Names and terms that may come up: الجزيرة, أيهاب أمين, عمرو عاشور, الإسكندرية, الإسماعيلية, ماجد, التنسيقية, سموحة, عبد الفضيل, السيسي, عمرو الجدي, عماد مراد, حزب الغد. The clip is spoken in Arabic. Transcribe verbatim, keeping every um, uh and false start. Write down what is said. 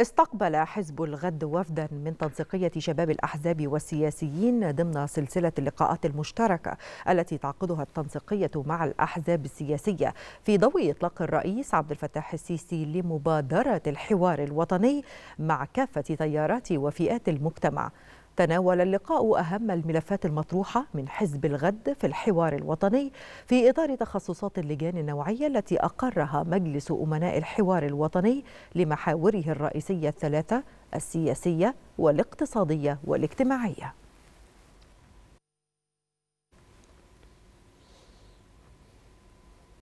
استقبل حزب الغد وفدا من تنسيقية شباب الأحزاب والسياسيين ضمن سلسلة اللقاءات المشتركة التي تعقدها التنسيقية مع الأحزاب السياسية في ضوء إطلاق الرئيس عبد الفتاح السيسي لمبادرة الحوار الوطني مع كافة تيارات وفئات المجتمع. تناول اللقاء أهم الملفات المطروحة من حزب الغد في الحوار الوطني في إطار تخصصات اللجان النوعية التي أقرها مجلس أمناء الحوار الوطني لمحاوره الرئيسية الثلاثة: السياسية والاقتصادية والاجتماعية.